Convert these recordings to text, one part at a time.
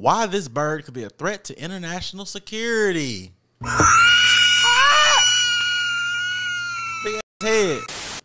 why this bird could be a threat to international security. Big ass head.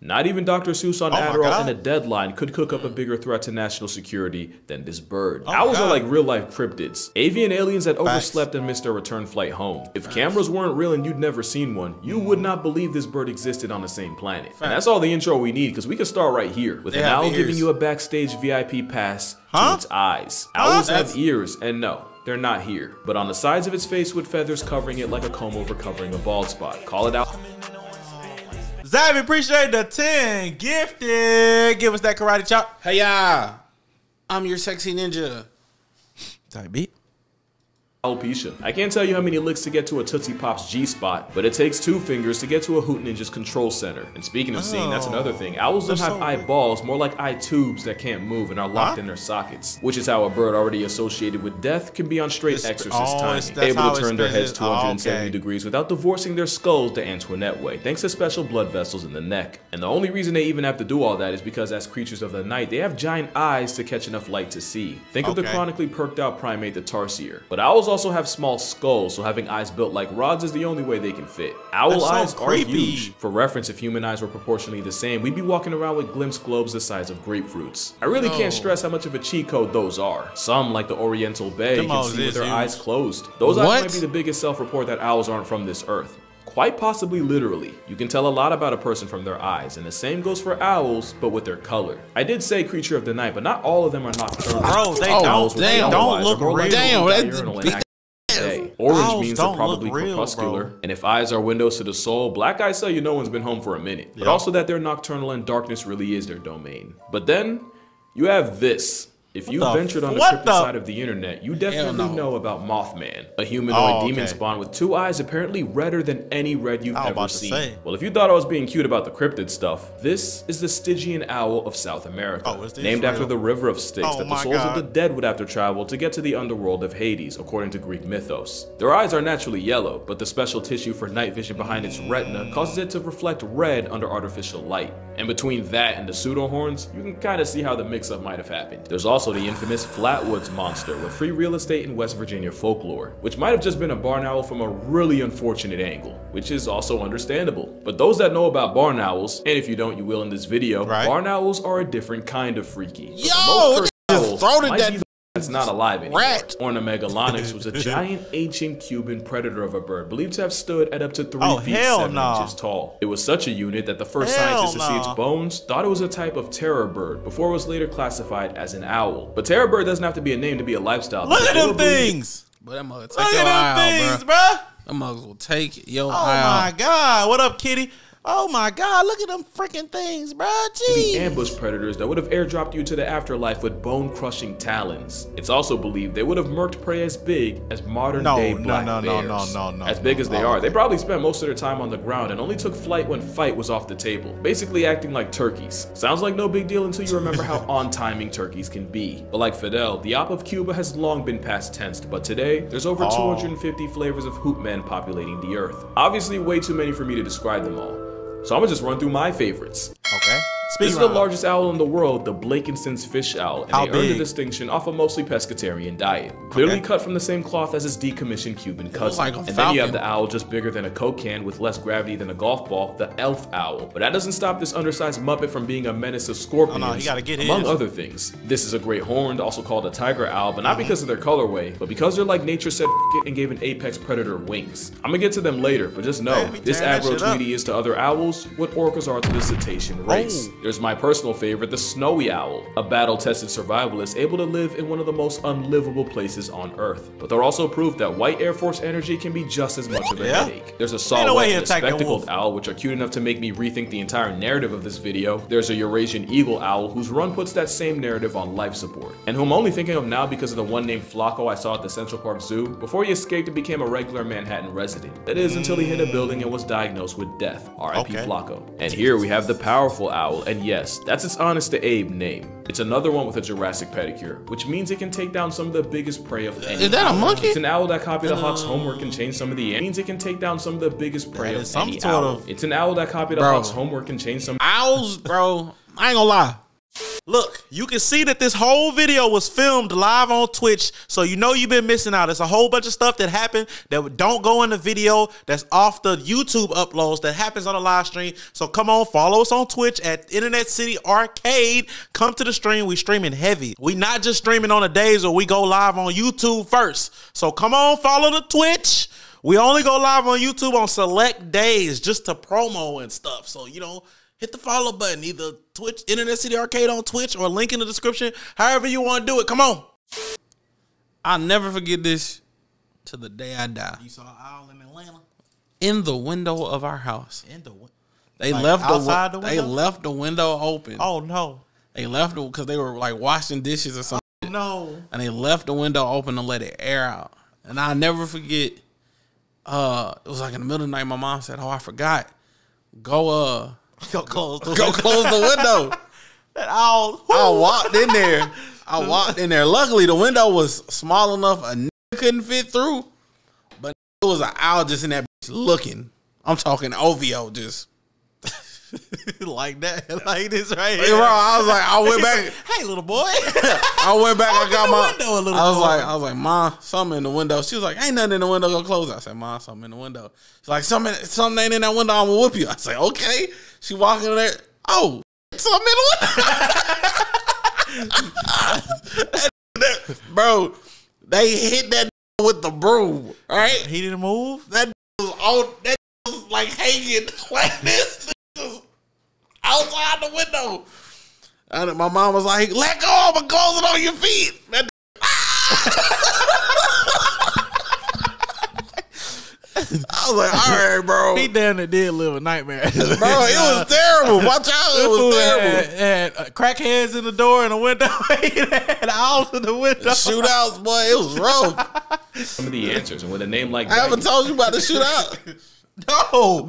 Not even Dr. Seuss on Adderall and a deadline could cook up a bigger threat to national security than this bird. Owls are like real-life cryptids. Avian aliens that overslept and missed their return flight home. If cameras weren't real and you'd never seen one, you would not believe this bird existed on the same planet. And that's all the intro we need, because we can start right here with an owl giving you a backstage VIP pass to its eyes. Owls have ears, and no, they're not here, but on the sides of its face with feathers covering it like a comb over covering a bald spot. Call it out. Zavi, appreciate the 10 gifted. Give us that karate chop. Hey, y'all. I'm your sexy ninja. Type beat. Alopecia. I can't tell you how many licks to get to a Tootsie Pop's G-spot, but it takes 2 fingers to get to a Hoot Ninja's control center. And speaking of seeing, that's another thing. Owls don't have eyeballs, more like eye tubes that can't move and are locked in their sockets, which is how a bird already associated with death can be on straight exorcist time, able to turn their heads 270 degrees without divorcing their skulls the Antoinette way, thanks to special blood vessels in the neck. And the only reason they even have to do all that is because as creatures of the night, they have giant eyes to catch enough light to see. Think of the chronically perked out primate, the tarsier. But owls also have small skulls, so having eyes built like rods is the only way they can fit. Owl eyes are huge. For reference, if human eyes were proportionally the same, we'd be walking around with glimpse globes the size of grapefruits. I really can't stress how much of a cheat code those are. Some, like the Oriental Bay, can see with their eyes closed. Those eyes might be the biggest self-report that owls aren't from this earth. Quite possibly literally. You can tell a lot about a person from their eyes, and the same goes for owls, but with their color. I did say creature of the night, but not all of them are nocturnal. Bro, they don't look real. Damn, orange means they're probably crepuscular, and if eyes are windows to the soul, black eyes tell you no one's been home for a minute. But also that they're nocturnal and darkness really is their domain. But then, you have this. If you ventured on the cryptid side of the internet, you definitely know about Mothman, a humanoid demon spawn with 2 eyes apparently redder than any red you've ever seen. Well, if you thought I was being cute about the cryptid stuff, this is the Stygian Owl of South America, named after the river of Styx that the souls of the dead would have to travel to get to the underworld of Hades, according to Greek mythos. Their eyes are naturally yellow, but the special tissue for night vision behind its retina causes it to reflect red under artificial light. And between that and the pseudo-horns, you can kind of see how the mix-up might have happened. There's also the infamous Flatwoods monster with free real estate in West Virginia folklore, which might have just been a barn owl from a really unfortunate angle, which is also understandable. But those that know about barn owls, and if you don't, you will in this video, barn owls are a different kind of freaky. Yo, just throw to that. That's not alive anymore. Megalonyx was a giant ancient Cuban predator of a bird believed to have stood at up to 3 feet 7 inches tall. It was such a unit that the first scientists to see its bones thought it was a type of terror bird before it was later classified as an owl. But terror bird doesn't have to be a name to be a lifestyle. Look at them things! But them mugs take your eye out, bruh. Them mugs will take your eye out. Oh my god, what up, kitty? Oh my god, look at them freaking things, bro. Jeez. The ambush predators that would have airdropped you to the afterlife with bone-crushing talons. It's also believed they would have murked prey as big as modern-day black bears. As big as they are, they probably spent most of their time on the ground and only took flight when fight was off the table, basically acting like turkeys. Sounds like no big deal until you remember how on-timing turkeys can be. But like Fidel, the op of Cuba has long been past tensed, but today, there's over 250 flavors of hootmen populating the earth. Obviously, way too many for me to describe them all. So I'm gonna just run through my favorites. This is the largest owl in the world, the Blakiston's fish owl, and they earned the distinction off a mostly pescatarian diet. Clearly cut from the same cloth as its decommissioned Cuban cousin. Like and then you have the owl just bigger than a Coke can with less gravity than a golf ball, the elf owl. But that doesn't stop this undersized muppet from being a menace to scorpions, among other things. This is a great horned, also called a tiger owl, but not because of their colorway, but because they're like nature said it and gave an apex predator wings. I'm gonna get to them later, but just know, this aggro tweety is to other owls what orcas are to the cetacean race. There's my personal favorite, the snowy owl, a battle-tested survivalist able to live in one of the most unlivable places on Earth. But they're also proof that white Air Force energy can be just as much of a headache. There's a saltwater and a spectacled owl, which are cute enough to make me rethink the entire narrative of this video. There's a Eurasian eagle owl, whose run puts that same narrative on life support, and who I'm only thinking of now because of the one named Flacco I saw at the Central Park Zoo before he escaped and became a regular Manhattan resident. That is, until he hit a building and was diagnosed with death. R.I.P. Flacco. And here we have the powerful owl. And yes, that's its honest to Abe name. It's another one with a Jurassic pedicure, which means it can take down some of the biggest prey of any. Is that a monkey? It's an owl that copied a hawk's homework and changed some of the means it can take down some of the biggest prey of any owl. It's an owl that copied a hawk's homework and changed some owls, bro. I ain't gonna lie. Look, you can see that this whole video was filmed live on Twitch, so you know you've been missing out. It's a whole bunch of stuff that happened that don't go in the video, that's off the YouTube uploads, that happens on the live stream. So come on, follow us on Twitch at Internet City Arcade. Come to the stream. We streaming heavy. We not just streaming on the days where we go live on YouTube first. So come on, follow the Twitch. We only go live on YouTube on select days just to promo and stuff. So, you know, hit the follow button, either Twitch, Internet City Arcade on Twitch, or link in the description, however you want to do it. Come on. I'll never forget this to the day I die. You saw an owl in Atlanta? In the window of our house. In the window? They, like, left the they left the window open. Oh, no. They left it because they were, like, washing dishes or something. Oh, no. And they left the window open to let it air out. And I'll never forget... it was like in the middle of the night. My mom said, "Oh, I forgot. Go close the window." That owl. I walked in there. Luckily, the window was small enough a couldn't fit through, but it was an owl just in that bitch looking. I'm talking OVO, just like that, like this right here. Bro, I was like, I went back. Hey, little boy. I went back. I got my window a little. I was like, Ma, something in the window. She was like, ain't nothing in the window. Go close it. I said, Ma, something in the window. She's like, something ain't in that window. I'm gonna whoop you. I said, okay. She walking in there. Oh, something in the window. Bro, they hit that with the broom. All right, he didn't move. That was all. That was like hanging like this. Outside the window, and my mom was like, "Let go! I'm gonna close it on your feet." That I was like, "All right, bro." He damn near did live a nightmare, bro. It was terrible. My childhood was terrible. Had crackheads in the door and the window, and owls in the window. The shootouts, boy, it was rough. Some of the answers, and with a name like that, I haven't told you about the shootout. No.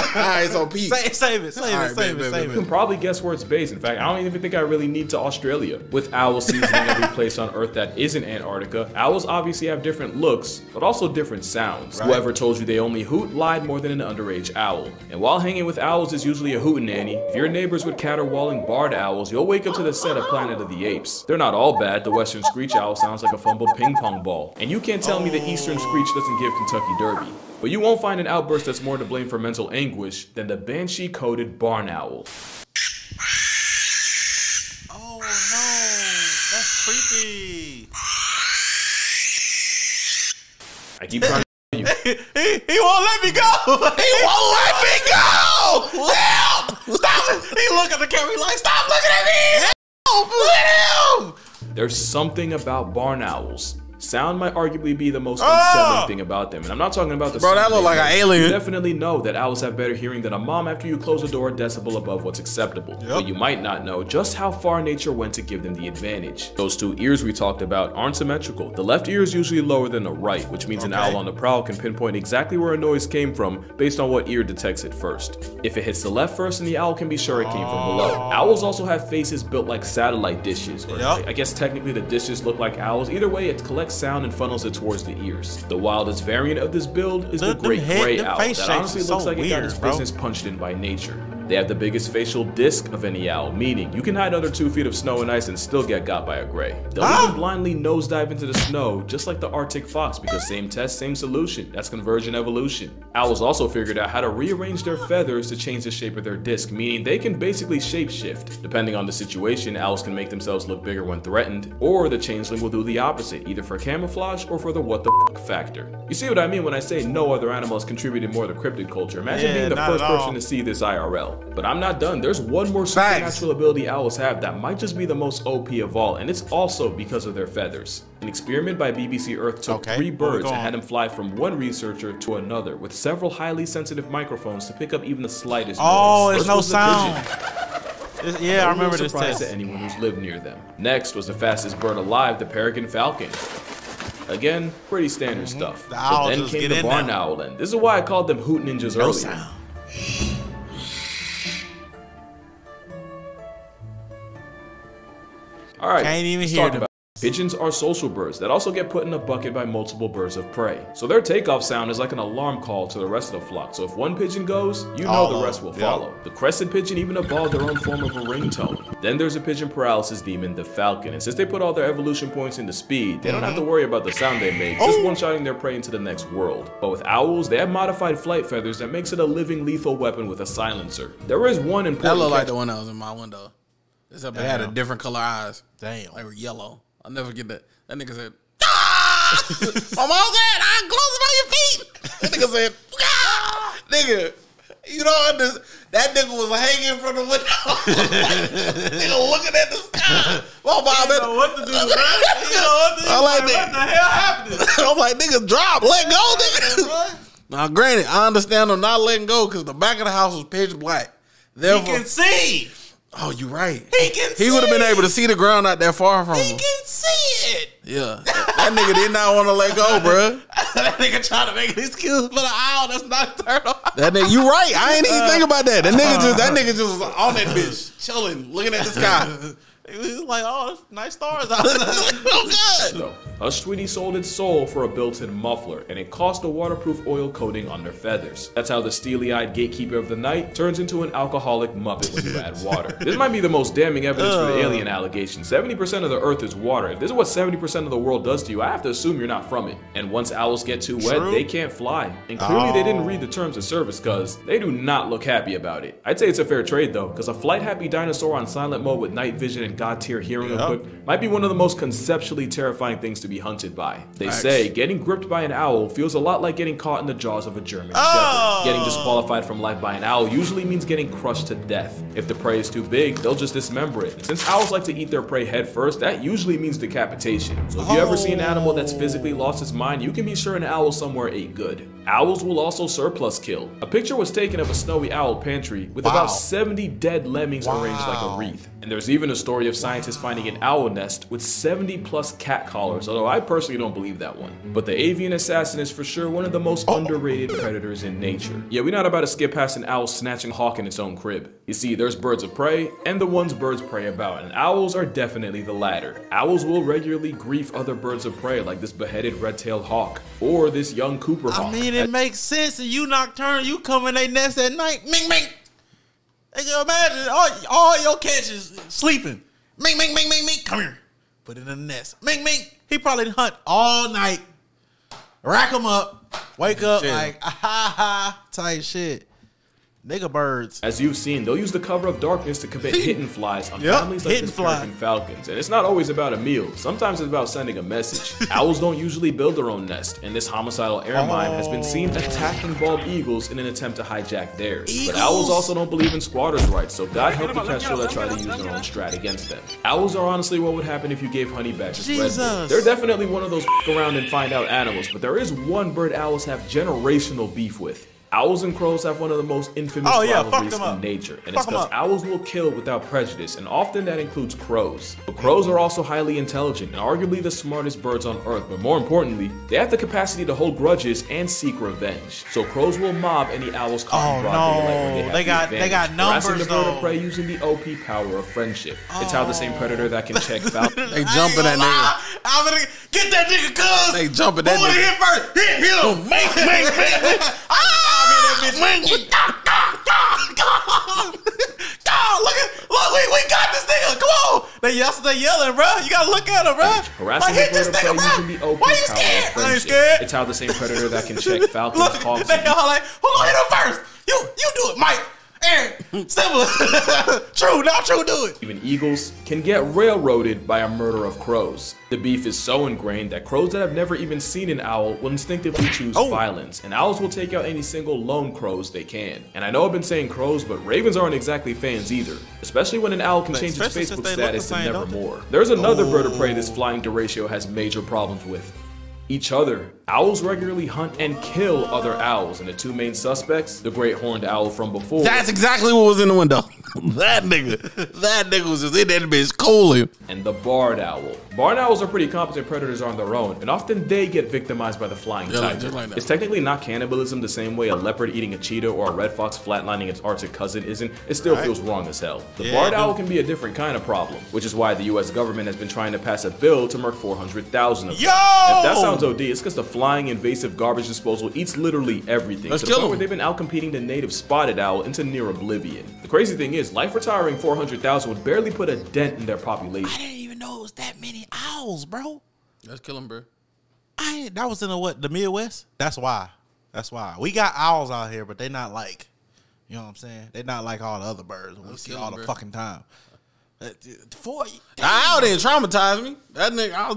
All right, so Pete. Save it. You can probably guess where it's based. In fact, I don't even think I really need to Australia. With owl season in every place on Earth that isn't Antarctica, owls obviously have different looks, but also different sounds. Right. Whoever told you they only hoot lied more than an underage owl. And while hanging with owls is usually a hootenanny, if your neighbors with caterwauling barred owls, you'll wake up to the set of Planet of the Apes. They're not all bad. The Western Screech Owl sounds like a fumbled ping pong ball. And you can't tell me the Eastern Screech doesn't give Kentucky Derby. But you won't find an outburst that's more to blame for mental anguish than the banshee-coated barn owl. Oh no, that's creepy. I keep trying to tell you. He won't let me go! He won't let me go! Help! Stop it! He look at the camera, he's like, stop looking at me! Help! Let him! There's something about barn owls. Sound might arguably be the most unsettling thing about them, and I'm not talking about the. Bro, that look like an alien. You definitely know that owls have better hearing than a mom after you close the door a decibel above what's acceptable. Yep. But you might not know just how far nature went to give them the advantage. Those two ears we talked about aren't symmetrical. The left ear is usually lower than the right, which means an owl on the prowl can pinpoint exactly where a noise came from based on what ear detects it first. If it hits the left first, then the owl can be sure it came from below. Owls also have faces built like satellite dishes, or I guess technically the dishes look like owls. Either way, it collects sound and funnels it towards the ears. The wildest variant of this build is the great gray owl that honestly looks like it got its business punched in by nature. They have the biggest facial disc of any owl, meaning you can hide under 2 feet of snow and ice and still get got by a gray. They'll even blindly nosedive into the snow, just like the Arctic fox, because same test, same solution. That's convergent evolution. Owls also figured out how to rearrange their feathers to change the shape of their disc, meaning they can basically shapeshift. Depending on the situation, owls can make themselves look bigger when threatened, or the changeling will do the opposite, either for camouflage or for the what the fuck factor. You see what I mean when I say no other animal has contributed more to cryptid culture. Imagine being the first person to see this IRL. But I'm not done. There's one more supernatural ability owls have that might just be the most OP of all, and it's also because of their feathers. An experiment by BBC Earth took 3 birds and had them fly from one researcher to another with several highly sensitive microphones to pick up even the slightest noise. Oh, there's no sound. Yeah, I remember this test. To anyone who's lived near them. Next was the fastest bird alive, the peregrine falcon. Again, pretty standard stuff. But then came the barn owl, and this is why I called them hoot ninjas earlier. No sound. All right, can't even hear them. Pigeons are social birds that also get put in a bucket by multiple birds of prey. So their takeoff sound is like an alarm call to the rest of the flock. So if one pigeon goes, you know the rest will follow. The crested pigeon even evolved their own form of a ringtone. Then there's a pigeon paralysis demon, the falcon. And since they put all their evolution points into speed, they don't have to worry about the sound they make, just one-shotting their prey into the next world. But with owls, they have modified flight feathers that makes it a living lethal weapon with a silencer. There is one important— that looked like the one that was in my window. Except it had a different color eyes. Damn. They were yellow. I'll never get that. That nigga said, ah! My mom said, I'm closing on your feet. That nigga said, ah! Nigga, you don't understand. That nigga was hanging from the window. Nigga looking at the sky. My mom, you know what to do, bro. You know what to do. I'm like, what the hell happened? I'm like, nigga, drop. Let go, nigga. Now, granted, I understand I'm not letting go because the back of the house was pitch black. Therefore, he can see. Oh, you right. He can see. He would have been able to see the ground not that far from him. He can see it. Yeah. That nigga did not want to let go, bro. That nigga trying to make an excuse for the owl. That's not a turtle. That nigga, you right. I ain't even think about that. That nigga just was on that bitch, chilling, looking at the sky. He's like, oh, nice stars out there. Oh, God. So, Hush Sweetie sold its soul for a built-in muffler, and it cost a waterproof oil coating on their feathers. That's how the steely-eyed gatekeeper of the night turns into an alcoholic muppet when you add water. This might be the most damning evidence for the alien allegation. 70% of the earth is water. If this is what 70% of the world does to you, I have to assume you're not from it. And once owls get too wet, they can't fly. And clearly they didn't read the terms of service, because they do not look happy about it. I'd say it's a fair trade, though, because a flight-happy dinosaur on silent mode with night vision and God-tier hearing equipment might be one of the most conceptually terrifying things to be hunted by. They say getting gripped by an owl feels a lot like getting caught in the jaws of a German shepherd. Getting disqualified from life by an owl usually means getting crushed to death. If the prey is too big, they'll just dismember it. And since owls like to eat their prey head first, that usually means decapitation. So if you ever see an animal that's physically lost its mind, you can be sure an owl somewhere ate good. Owls will also surplus kill. A picture was taken of a snowy owl pantry with about 70 dead lemmings arranged like a wreath. And there's even a story of scientists finding an owl nest with 70 plus cat collars, although I personally don't believe that one. But the avian assassin is for sure one of the most underrated predators in nature. Yeah, we're not about to skip past an owl snatching a hawk in its own crib. You see, there's birds of prey and the ones birds prey about, and owls are definitely the latter. Owls will regularly grief other birds of prey, like this beheaded red-tailed hawk or this young Cooper hawk. I mean, it makes sense, and you nocturnal, you come in they nest at night, ming ming. They can imagine all your cats is sleeping. Ming, ming, ming, ming, ming. Come here. Put it in the nest. Ming, ming. He probably hunt all night. Rack them up. Wake up like, aha, type shit. Nigga birds. As you've seen, they'll use the cover of darkness to commit hidden flies on families like this American falcons. And it's not always about a meal. Sometimes it's about sending a message. Owls don't usually build their own nest, and this homicidal air mine has been seen attacking bald eagles in an attempt to hijack theirs. Eagles? But owls also don't believe in squatters' rights, so God help the kestrel that try to use their own strat against them. Owls are honestly what would happen if you gave honey badgers Red Bull. They're definitely one of those around and find out animals, but there is one bird owls have generational beef with. Owls and crows have one of the most infamous rivalries in nature, and it's because owls will kill without prejudice, and often that includes crows. But crows are also highly intelligent and arguably the smartest birds on earth, but more importantly, they have the capacity to hold grudges and seek revenge. So crows will mob any owls caught in broad daylight. They got numbers, harassing the bird of prey using the OP power of friendship. It's how the same predator that can check foul. They jumping that nigga. I'm gonna get that nigga, cuz. They jumping that nigga. Hit first. Hit him. Make. Look, we got this nigga. Come on. They yelling, bro. You gotta look at him, bro. Like, hit this nigga, bro. Why you scared? I ain't scared. It's how the same predator that can check falcons, hawks. They all like, who gonna hit him first? You do it, Mike. Aaron, simple. True, not true, do it. Even eagles can get railroaded by a murder of crows. The beef is so ingrained that crows that have never even seen an owl will instinctively choose violence, and owls will take out any single lone crows they can. And I know I've been saying crows, but ravens aren't exactly fans either, especially when an owl can change its Facebook status to nevermore. There's another bird of prey this flying derecho has major problems with. Each other. Owls regularly hunt and kill other owls, and the two main suspects, the great horned owl from before. That's exactly what was in the window. That nigga was just in that bitch cooling. And the barred owl. Barred owls are pretty competent predators on their own, and often they get victimized by the flying tiger. Like it's technically not cannibalism the same way a leopard eating a cheetah or a red fox flatlining its arctic cousin isn't. It still feels wrong as hell. The barred owl can be a different kind of problem, which is why the U.S. government has been trying to pass a bill to murk 400,000 of them. Yo! If that sounds OD, it's because the flying invasive garbage disposal eats literally everything. Let's kill them. Where they've been outcompeting the native spotted owl into near oblivion. The crazy thing is, life retiring 400,000 would barely put a dent in their population. I didn't even know it was that many owls, bro. Let's kill them, bro. That was in the what? The Midwest? That's why. That's why. We got owls out here, but they not like, you know what I'm saying? They not like all the other birds we see all the fucking time. Owl didn't traumatize me. That nigga,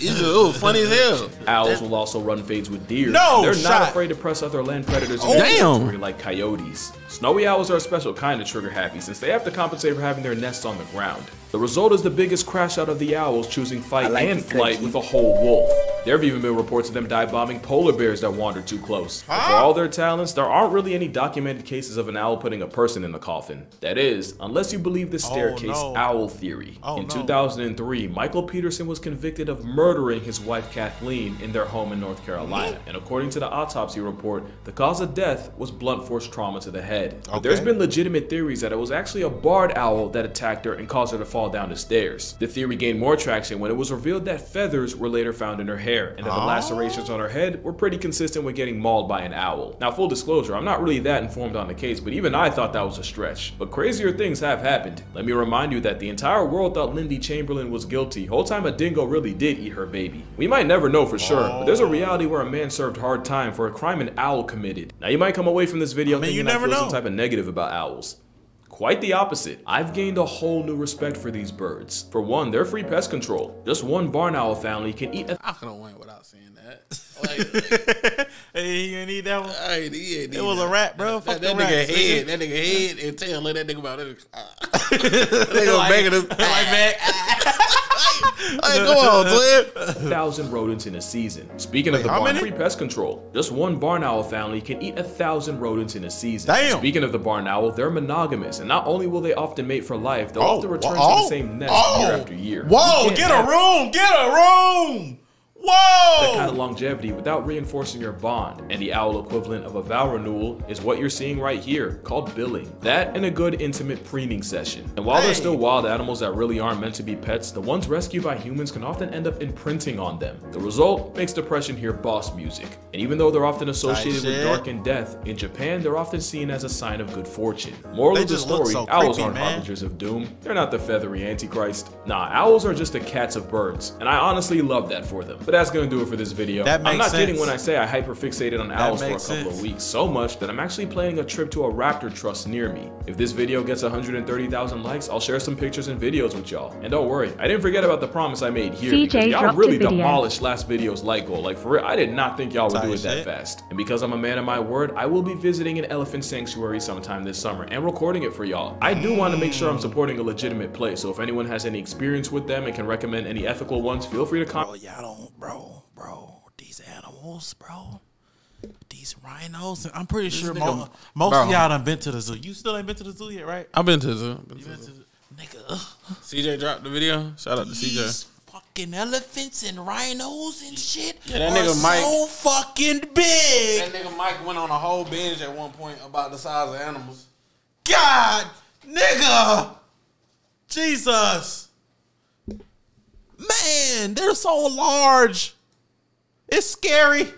it was funny as hell. Owls will also run fades with deer. They're not afraid to press other land predators in their territory like coyotes. Snowy owls are a special kind of trigger happy since they have to compensate for having their nests on the ground. The result is the biggest crash out of the owls choosing fight and flight with a whole wolf. There have even been reports of them dive bombing polar bears that wander too close. But for all their talents, there aren't really any documented cases of an owl putting a person in the coffin. That is, unless you believe the staircase owl theory. In 2003, Michael Peterson was convicted of murdering his wife Kathleen in their home in North Carolina. And according to the autopsy report, the cause of death was blunt force trauma to the head. But there's been legitimate theories that it was actually a barred owl that attacked her and caused her to fall down the stairs. The theory gained more traction when it was revealed that feathers were later found in her hair and that the lacerations on her head were pretty consistent with getting mauled by an owl. Now, full disclosure, I'm not really that informed on the case, but even I thought that was a stretch. But crazier things have happened. Let me remind you that the entire world thought Lindy Chamberlain was guilty, whole time a dingo really did eat her baby. We might never know for sure, but there's a reality where a man served hard time for a crime an owl committed. Now, you might come away from this video thinking I feel some type of negative about owls. Quite the opposite. I've gained a whole new respect for these birds. For one, they're free pest control. Just one barn owl family can eat a- I could have went without saying that. Like, hey, you ain't need that one? He ain't need it was that. A rat, bro. Fuck that nigga head. That nigga head and tail. Let that nigga about it. That nigga like, begging us. Like that. Hey, go on, Cliff. 1,000 rodents in a season. Speaking of the barn-free pest control, just one barn owl family can eat 1,000 rodents in a season. Damn. Speaking of the barn owl, they're monogamous, and not only will they often mate for life, they'll often return to the same nest year after year. Whoa, get a room, get a room! Whoa! That kind of longevity without reinforcing your bond, and the owl equivalent of a vow renewal is what you're seeing right here, called billing. That and a good intimate preening session. And while there's still wild animals that really aren't meant to be pets, the ones rescued by humans can often end up imprinting on them. The result makes depression here boss music. And even though they're often associated with dark and death, in Japan they're often seen as a sign of good fortune. Moral of the story, owls aren't harbingers of doom. They're not the feathery antichrist. Nah, owls are just the cats of birds, and I honestly love that for them. But that's gonna do it for this video. I'm not kidding when I say I hyperfixated on owls for a couple of weeks, so much that I'm actually planning a trip to a raptor trust near me. If this video gets 130,000 likes, I'll share some pictures and videos with y'all. And don't worry, I didn't forget about the promise I made here because y'all really demolished last video's like goal. Like for real, I did not think y'all would do it that fast. And because I'm a man of my word, I will be visiting an elephant sanctuary sometime this summer and recording it for y'all. I do want to make sure I'm supporting a legitimate place, so if anyone has any experience with them and can recommend any ethical ones, feel free to comment. Bro, these animals, bro. These rhinos. I'm pretty sure most of y'all done been to the zoo. You still ain't been to the zoo yet, right? I've been to the zoo. Nigga. CJ dropped the video. Shout out to CJ. Fucking elephants and rhinos and shit. Yeah, that nigga Mike. So fucking big. That nigga Mike went on a whole binge at one point about the size of animals. God, nigga. Jesus. Man, they're so large. It's scary.